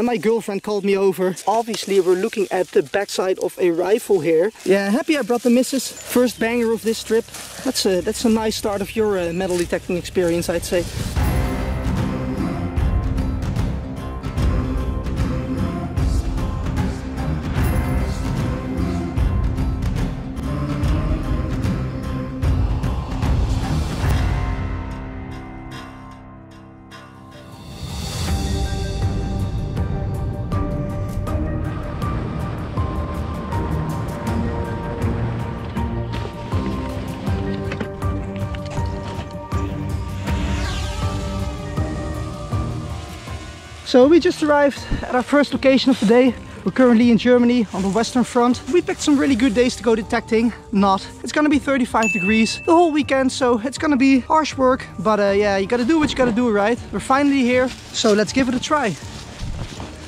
and my girlfriend called me over. Obviously, we're looking at the backside of a rifle here. Yeah, happy I brought the missus. First banger of this trip. That's a nice start of your metal detecting experience, I'd say. So we just arrived at our first location of the day. We're currently in Germany on the Western Front. We picked some really good days to go detecting. Not. It's gonna be 35 degrees the whole weekend, so it's gonna be harsh work. But yeah, you gotta do what you gotta do, right? We're finally here, so let's give it a try.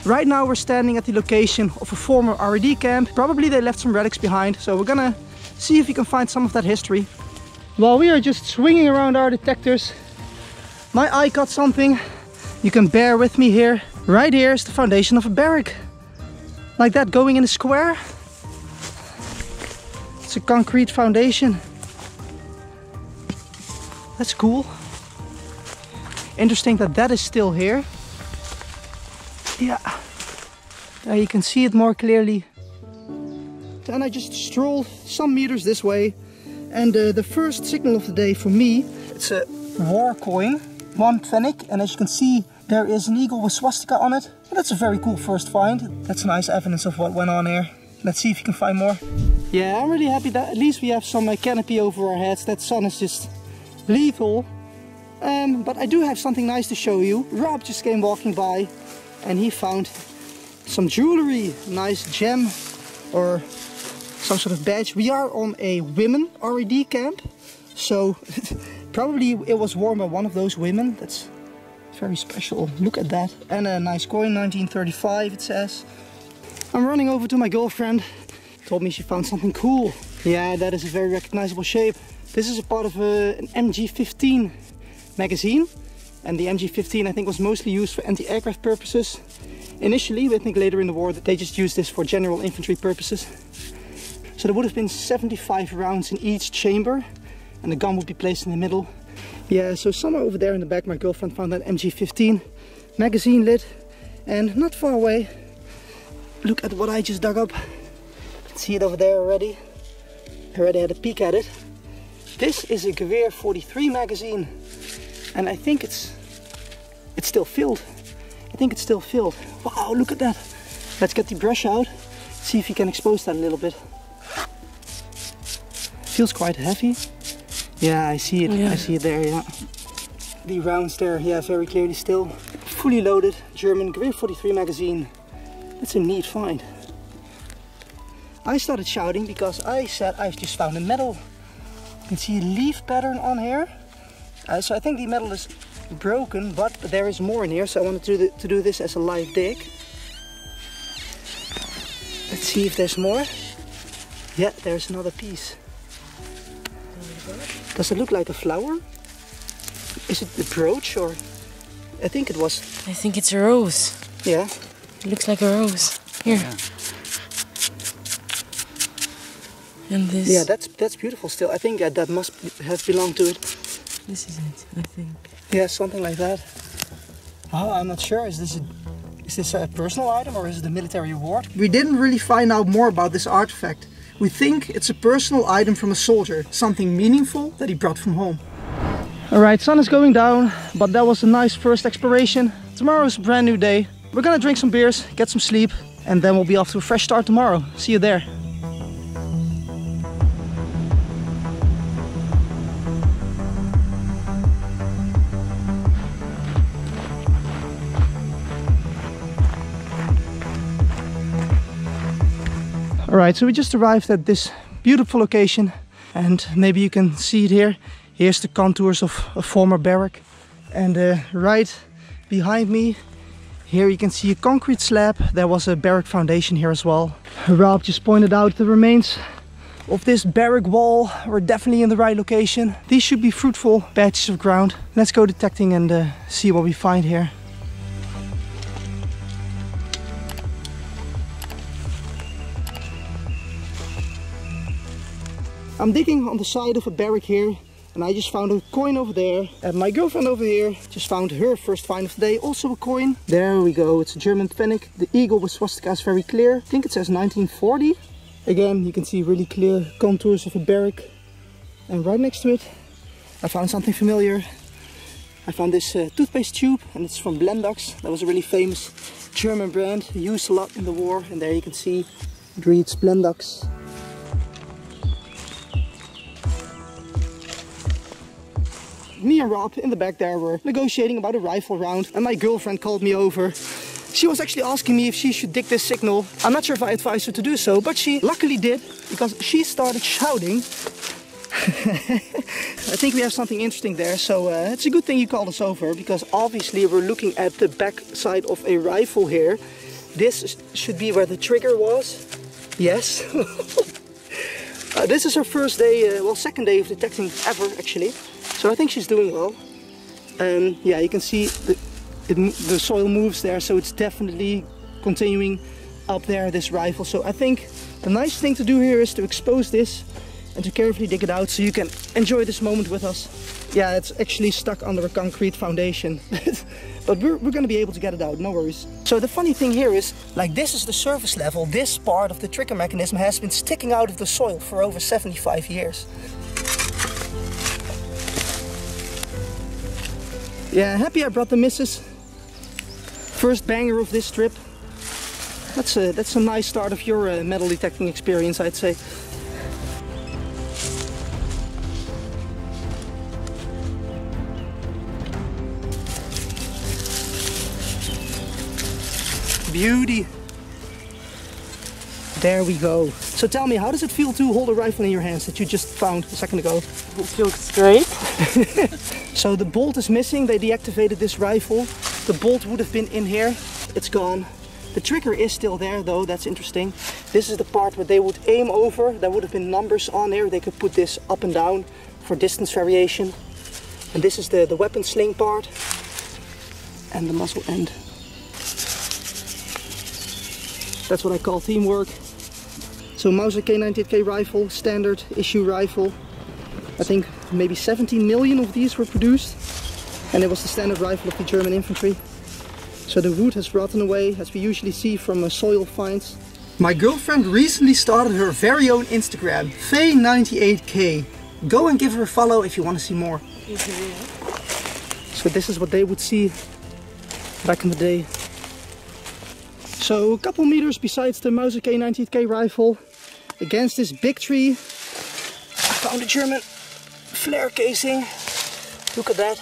Right now we're standing at the location of a former RAD camp. Probably they left some relics behind, so we're gonna see if we can find some of that history. While we are just swinging around our detectors, my eye caught something. You can bear with me here. Right here is the foundation of a barrack. Like that, going in a square. It's a concrete foundation. That's cool. Interesting that that is still here. Yeah. There you can see it more clearly. Then I just strolled some meters this way. And the first signal of the day for me, it's a war coin. 1 pfennig, and as you can see there is an eagle with swastika on it. Well, that's a very cool first find. That's nice evidence of what went on here. Let's see if you can find more. Yeah, I'm really happy that at least we have some canopy over our heads. That sun is just lethal. But I do have something nice to show you. Rob just came walking by and he found some jewelry. Nice gem or some sort of badge. We are on a women RAD camp, so probably it was worn by one of those women. That's very special. Look at that. And a nice coin, 1935 it says. I'm running over to my girlfriend. Told me she found something cool. Yeah, that is a very recognizable shape. This is a part of an MG15 magazine. And the MG15 I think was mostly used for anti-aircraft purposes. Initially, but I think later in the war that they just used this for general infantry purposes. So there would have been 75 rounds in each chamber. And the gun would be placed in the middle. Yeah, so somewhere over there in the back my girlfriend found that MG15 magazine lid. And not far away, look at what I just dug up. You can see it over there already. I already had a peek at it. This is a Gewehr 43 magazine. And I think it's still filled. I think it's still filled. Wow, look at that. Let's get the brush out. See if you can expose that a little bit. Feels quite heavy. Yeah, I see it. Yeah. I see it there, yeah. The rounds there, yeah, very clearly still. Fully loaded German Gewehr 43 magazine. That's a neat find. I started shouting because I said I've just found a medal. You can see a leaf pattern on here. So I think the medal is broken, but there is more in here. So I wanted to do this as a live dig. Let's see if there's more. Yeah, there's another piece. Does it look like a flower? Is it a brooch or... I think it was... I think it's a rose. Yeah. It looks like a rose. Here. Yeah. And this... Yeah, that's beautiful still. I think that must have belonged to it. This is it, I think. Yeah, something like that. Oh, I'm not sure. Is this a personal item or is it a military award? We didn't really find out more about this artifact. We think it's a personal item from a soldier, something meaningful that he brought from home. Alright, sun is going down, but that was a nice first exploration. Tomorrow is a brand new day. We're gonna drink some beers, get some sleep, and then we'll be off to a fresh start tomorrow. See you there. Alright, so we just arrived at this beautiful location and maybe you can see it here. Here's the contours of a former barrack. And right behind me, here you can see a concrete slab. There was a barrack foundation here as well. Rob just pointed out the remains of this barrack wall. We're definitely in the right location. These should be fruitful patches of ground. Let's go detecting and see what we find here. I'm digging on the side of a barrack here, and I just found a coin over there. And my girlfriend over here just found her first find of the day, also a coin. There we go, it's a German pfennig. The eagle with swastika is very clear. I think it says 1940. Again, you can see really clear contours of a barrack. And right next to it, I found something familiar. I found this toothpaste tube, and it's from Blendax. That was a really famous German brand, used a lot in the war. And there you can see, it reads Blendax. Me and Rob in the back there were negotiating about a rifle round, and my girlfriend called me over. She was actually asking me if she should dig this signal. I'm not sure if I advised her to do so, but she luckily did, because she started shouting. I think we have something interesting there, so it's a good thing you called us over, because obviously we're looking at the back side of a rifle here. This should be where the trigger was. Yes. This is her first day, well, second day of detecting ever, actually. So I think she's doing well. Yeah, you can see the soil moves there, so it's definitely continuing up there, this rifle. So I think the nice thing to do here is to expose this and to carefully dig it out, so you can enjoy this moment with us. Yeah, it's actually stuck under a concrete foundation. But we're gonna be able to get it out, no worries. So the funny thing here is, like, this is the surface level. This part of the trigger mechanism has been sticking out of the soil for over 75 years. Yeah, happy I brought the missus. First banger of this trip. That's a nice start of your metal detecting experience, I'd say. Beauty. There we go. So tell me, how does it feel to hold a rifle in your hands that you just found a second ago? It feels great. So the bolt is missing. They deactivated this rifle. The bolt would have been in here. It's gone. The trigger is still there though. That's interesting. This is the part where they would aim over. There would have been numbers on here. They could put this up and down for distance variation. And this is the weapon sling part. And the muzzle end. That's what I call teamwork. So Mauser K98k rifle, standard issue rifle. I think maybe 17 million of these were produced. And it was the standard rifle of the German infantry. So the wood has rotten away, as we usually see from soil finds. My girlfriend recently started her very own Instagram, Fay.98k. Go and give her a follow if you want to see more. So this is what they would see back in the day. So a couple meters besides the Mauser K98k rifle, against this big tree, I found a German flare casing. Look at that.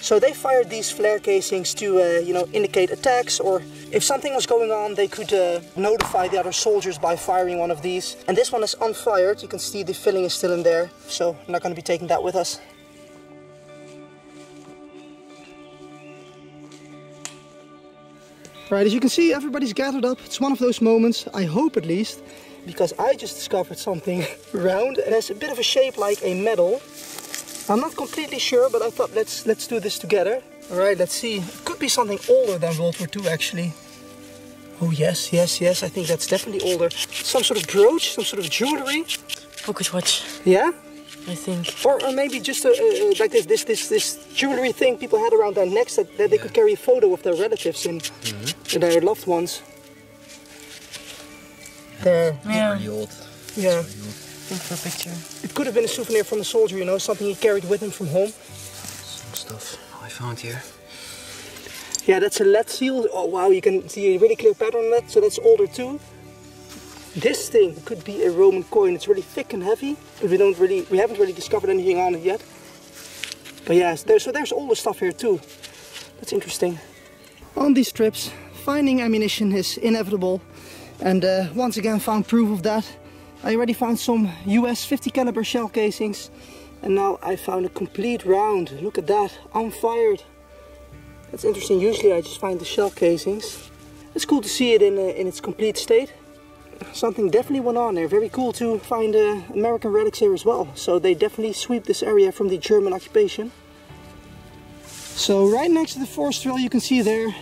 So they fired these flare casings to, you know, indicate attacks, or if something was going on, they could notify the other soldiers by firing one of these. And this one is unfired. You can see the filling is still in there, so I'm not going to be taking that with us. Right, as you can see, everybody's gathered up. It's one of those moments, I hope at least, because I just discovered something round. It has a bit of a shape like a medal. I'm not completely sure, but I thought let's do this together. All right, let's see. It could be something older than World War II, actually. Oh, yes, yes, yes, I think that's definitely older. Some sort of brooch, some sort of jewelry. Pocket watch. Yeah? I think. Or maybe just like this jewelry thing people had around their necks that they could carry a photo of their relatives in, and their loved ones. Yeah. There. Yeah. Really old. Yeah. Really old. Look for a picture. It could have been a souvenir from a soldier, you know, something he carried with him from home. Some stuff I found here. Yeah, that's a lead seal. Oh wow, you can see a really clear pattern on that, so that's older too. This thing could be a Roman coin. It's really thick and heavy, but we haven't really discovered anything on it yet. But yeah, so there's all the stuff here too. That's interesting. On these trips, finding ammunition is inevitable, and once again found proof of that. I already found some US 50 caliber shell casings, and now I found a complete round. Look at that, unfired. That's interesting. Usually I just find the shell casings. It's cool to see it in its complete state. Something definitely went on there. Very cool to find American relics here as well. So they definitely sweep this area from the German occupation. So right next to the forest trail, you can see there,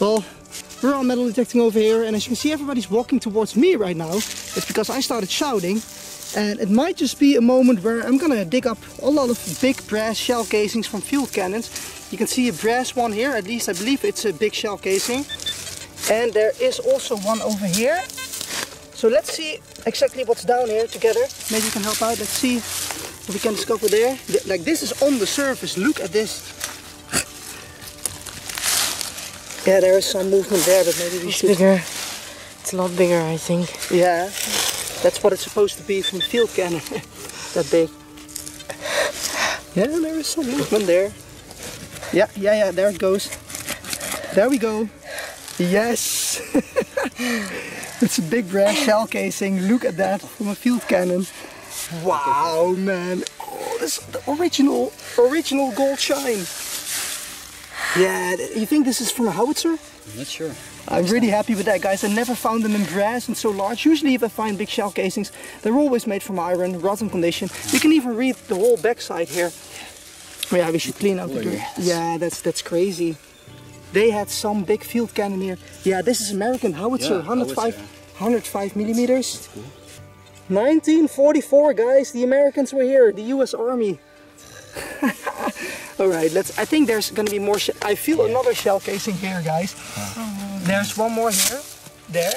well, we're all metal detecting over here, and as you can see, everybody's walking towards me right now. It's because I started shouting, And it might just be a moment where I'm gonna dig up a lot of big brass shell casings from fuel cannons. You can see a brass one here, at least I believe it's a big shell casing. And there is also one over here. So let's see exactly what's down here together. Maybe you can help out, let's see what we can discover there. Like this is on the surface, look at this. Yeah, there is some movement there, but maybe we should... It's bigger. It's a lot bigger, I think. Yeah. That's what it's supposed to be from the field cannon. That big. Yeah, there is some movement there. Yeah, there it goes. There we go. Yes! It's a big brass shell casing. Look at that from a field cannon. Wow, man. Oh, this is the original gold shine. Yeah, you think this is from a howitzer? I'm not sure. I'm really happy with that, guys. I never found them in brass and so large. Usually if I find big shell casings, they're always made from iron, rotten condition. You can even read the whole backside here. Yeah, we should clean out the door. Yeah, that's crazy. They had some big field cannon here. Yeah, this is American howitzer, 105 millimeters. Cool. 1944, guys, the Americans were here, the US Army. All right, I think there's gonna be more. I feel another shell casing here, guys. Oh. There's one more here, there,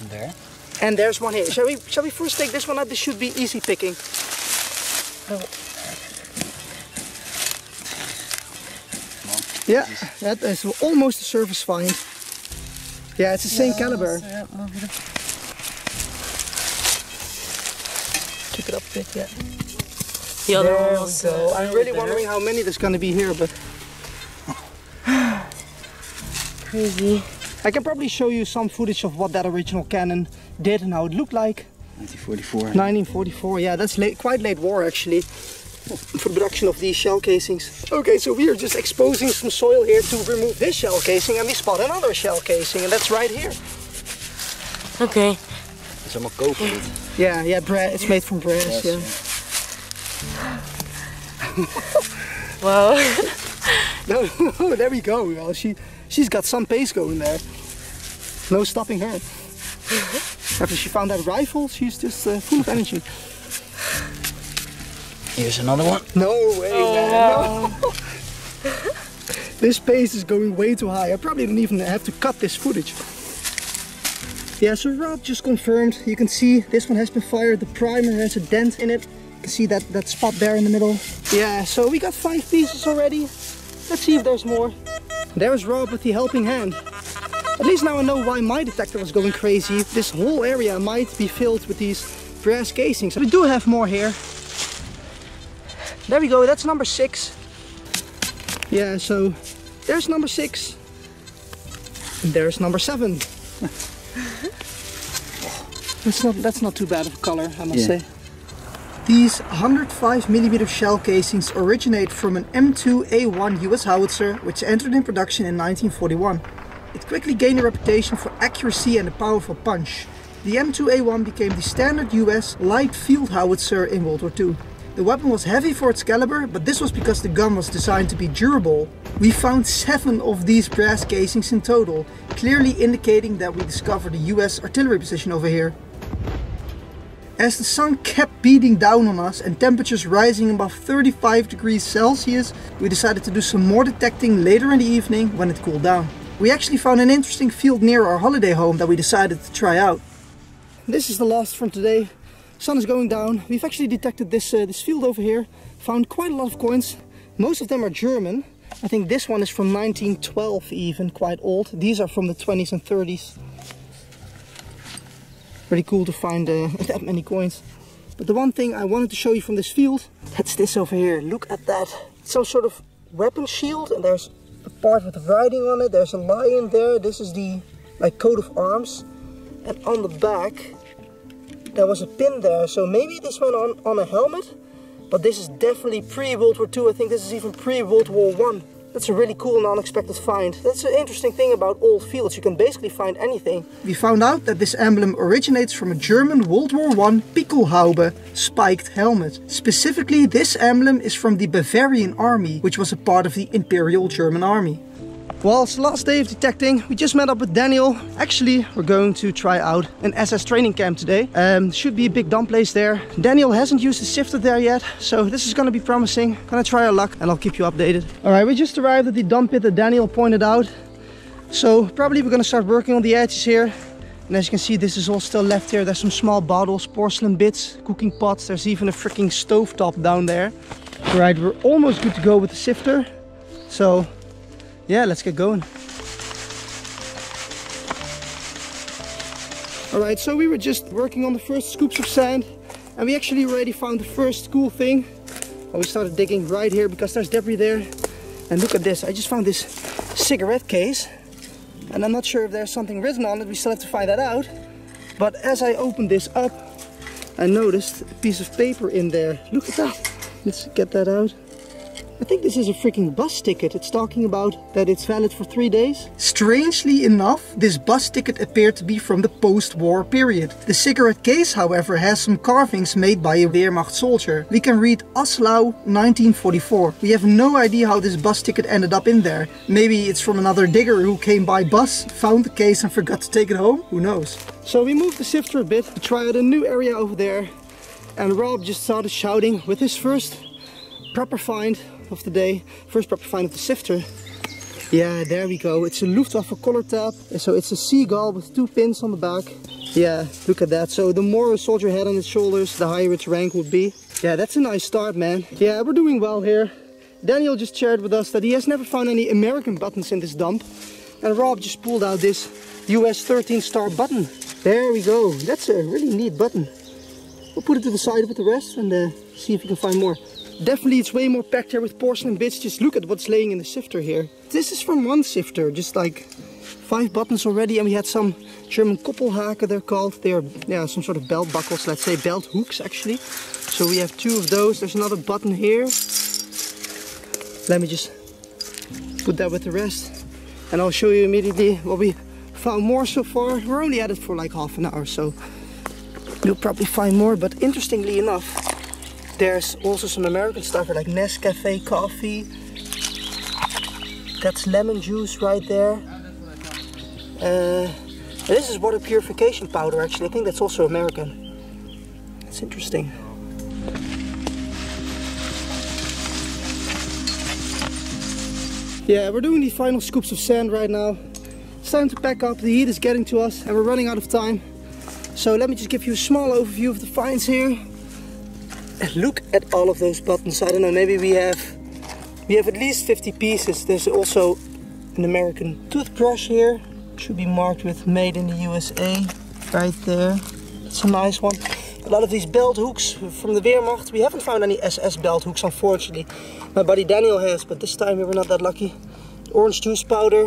and there, and there's one here. Shall we first take this one out? This should be easy picking. Oh. Yeah, that is almost a surface find. Yeah, it's the same caliber. Keep it up a bit, yeah. The other one was, I'm really wondering how many there's going to be here, but... Crazy. I can probably show you some footage of what that original cannon did and how it looked like. 1944. 1944, yeah, that's quite late war actually, for the production of these shell casings. Okay, so we are just exposing some soil here to remove this shell casing, and we spot another shell casing, and that's right here. Okay. It's allemaal koper. Yeah, it's made from brass, yeah. Wow. No, there we go. Well, she's got some pace going there. No stopping her. After she found that rifle, she's just full of energy. Here's another one. No way, man. No. This pace is going way too high. I probably don't even have to cut this footage. Yeah, so Rob just confirmed. You can see this one has been fired. The primer has a dent in it. You can see that spot there in the middle. Yeah, so we got 5 pieces already. Let's see if there's more. There's Rob with the helping hand. At least now I know why my detector was going crazy. This whole area might be filled with these brass casings. We do have more here. There we go, that's number 6. Yeah, so there's number 6. And there's number 7. That's not too bad of a color, I must say. These 105mm shell casings originate from an M2A1 US howitzer, which entered in production in 1941. It quickly gained a reputation for accuracy and a powerful punch. The M2A1 became the standard US light field howitzer in World War II. The weapon was heavy for its caliber, but this was because the gun was designed to be durable. We found 7 of these brass casings in total, clearly indicating that we discovered a US artillery position over here. As the sun kept beating down on us and temperatures rising above 35 degrees Celsius, we decided to do some more detecting later in the evening when it cooled down. We actually found an interesting field near our holiday home that we decided to try out. This is the last from today. Sun is going down. We've actually detected this field over here. Found quite a lot of coins. Most of them are German. I think this one is from 1912 even, quite old. These are from the 20s and 30s. Pretty cool to find that many coins. But the one thing I wanted to show you from this field, that's this over here. Look at that. It's some sort of weapon shield, and there's a part with writing on it. There's a lion there. This is the coat of arms. And on the back, there was a pin there. So maybe this went on a helmet, but this is definitely pre-World War II. I think this is even pre-World War I. That's a really cool and unexpected find. That's an interesting thing about old fields, you can basically find anything. We found out that this emblem originates from a German World War I Pickelhaube, spiked helmet. Specifically, this emblem is from the Bavarian Army, which was a part of the Imperial German Army. Well, it's the last day of detecting. We just met up with Daniel. Actually, we're going to try out an SS training camp today. Should be a big dump place there. Daniel hasn't used the sifter there yet, so this is gonna be promising. Gonna try our luck and I'll keep you updated. All right, we just arrived at the dump pit that Daniel pointed out. So probably we're gonna start working on the edges here. And as you can see, this is all still left here. There's some small bottles, porcelain bits, cooking pots. There's even a freaking stovetop down there. All right, we're almost good to go with the sifter. So yeah, let's get going. All right, so we were just working on the first scoops of sand and we actually already found the first cool thing. And we started digging right here because there's debris there. And look at this, I just found this cigarette case. And I'm not sure if there's something written on it, we still have to find that out. But as I opened this up, I noticed a piece of paper in there. Look at that. Let's get that out. I think this is a freaking bus ticket. It's talking about that it's valid for 3 days. Strangely enough, this bus ticket appeared to be from the post-war period. The cigarette case, however, has some carvings made by a Wehrmacht soldier. We can read Oslau 1944. We have no idea how this bus ticket ended up in there. Maybe it's from another digger who came by bus, found the case and forgot to take it home. Who knows? So we moved the sifter a bit to try out a new area over there. And Rob just started shouting with his first proper find of the day, first proper find of the sifter. Yeah, there we go. It's a Luftwaffe color tab. So it's a seagull with two pins on the back. Yeah, look at that. So the more a soldier had on his shoulders, the higher its rank would be. Yeah, that's a nice start, man. Yeah, we're doing well here. Daniel just shared with us that he has never found any American buttons in this dump. And Rob just pulled out this US 13 star button. There we go. That's a really neat button. We'll put it to the side with the rest and see if we can find more. Definitely it's way more packed here with porcelain bits. Just look at what's laying in the sifter here. This is from one sifter, just like 5 buttons already, and we had some German Koppelhaken, they're called. They are, yeah, some sort of belt buckles, let's say belt hooks actually. So we have 2 of those. There's another button here. Let me just put that with the rest and I'll show you immediately what we found more so far. We're only at it for like half an hour, so you'll probably find more, but interestingly enough, there's also some American stuff like Nescafe coffee. That's lemon juice right there. This is water purification powder actually. I think that's also American. That's interesting. Yeah, we're doing the final scoops of sand right now. It's time to pack up. The heat is getting to us and we're running out of time. So let me just give you a small overview of the finds here. And look at all of those buttons. I don't know, maybe we have at least 50 pieces. There's also an American toothbrush here. Should be marked with made in the USA right there. That's a nice one. A lot of these belt hooks from the Wehrmacht. We haven't found any SS belt hooks, unfortunately. My buddy Daniel has, but this time we were not that lucky. Orange juice powder.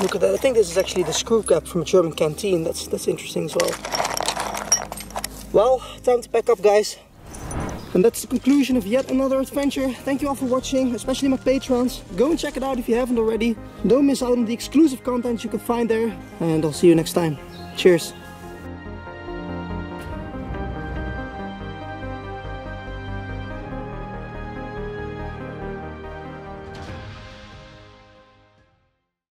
Look at that. I think this is actually the screw cap from a German canteen. That's interesting as well. Well, time to pack up, guys. And that's the conclusion of yet another adventure. Thank you all for watching, especially my patrons. Go and check it out if you haven't already. Don't miss out on the exclusive content you can find there. And I'll see you next time. Cheers.